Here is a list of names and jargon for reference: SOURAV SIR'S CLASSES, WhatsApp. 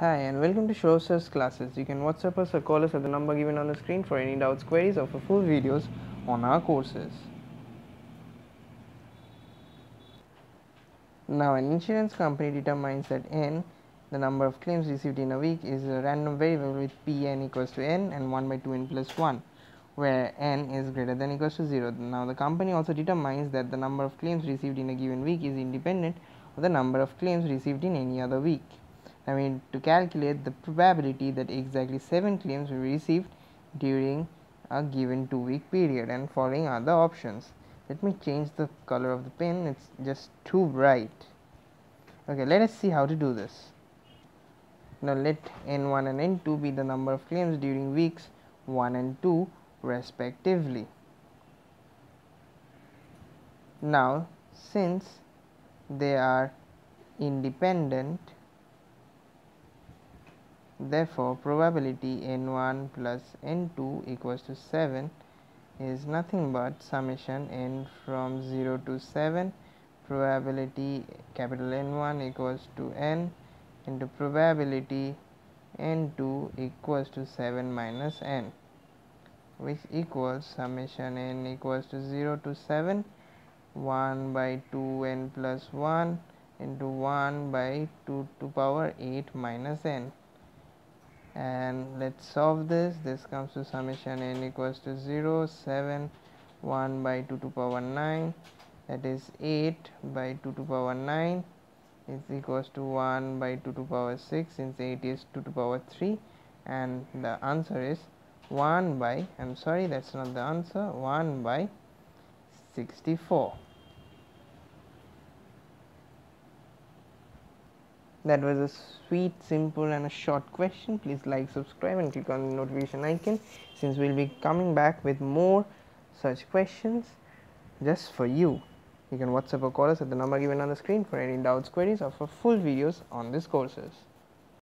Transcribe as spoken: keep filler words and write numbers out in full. Hi and welcome to SOURAV Sir's Classes. You can WhatsApp us or call us at the number given on the screen for any doubts, queries or for full videos on our courses. Now, an insurance company determines that N, the number of claims received in a week, is a random variable with P N equals to N and one by two N plus one, where N is greater than or equals to zero. Now, the company also determines that the number of claims received in a given week is independent of the number of claims received in any other week. I mean, to calculate the probability that exactly seven claims will be received during a given two week period and following other options. Let me change the color of the pen, it's just too bright. Okay, let us see how to do this. Now, let N one and N two be the number of claims during weeks one and two respectively. Now, since they are independent, therefore, probability N one plus N two equals to seven is nothing but summation N from zero to seven, probability capital N one equals to N into probability N two equals to seven minus N, which equals summation N equals to zero to seven, one by two N plus one into one by two to power eight minus N. And let's solve this. This comes to summation N equals to zero, seven, one by two to power nine, that is eight by two to power nine is equals to one by two to power six, since eight is two to power three, and the answer is one by, I'm sorry, that's not the answer, one by sixty-four. That was a sweet, simple and a short question. Please like, subscribe and click on the notification icon, since we will be coming back with more such questions just for you. You can WhatsApp or call us at the number given on the screen for any doubts, queries or for full videos on these courses.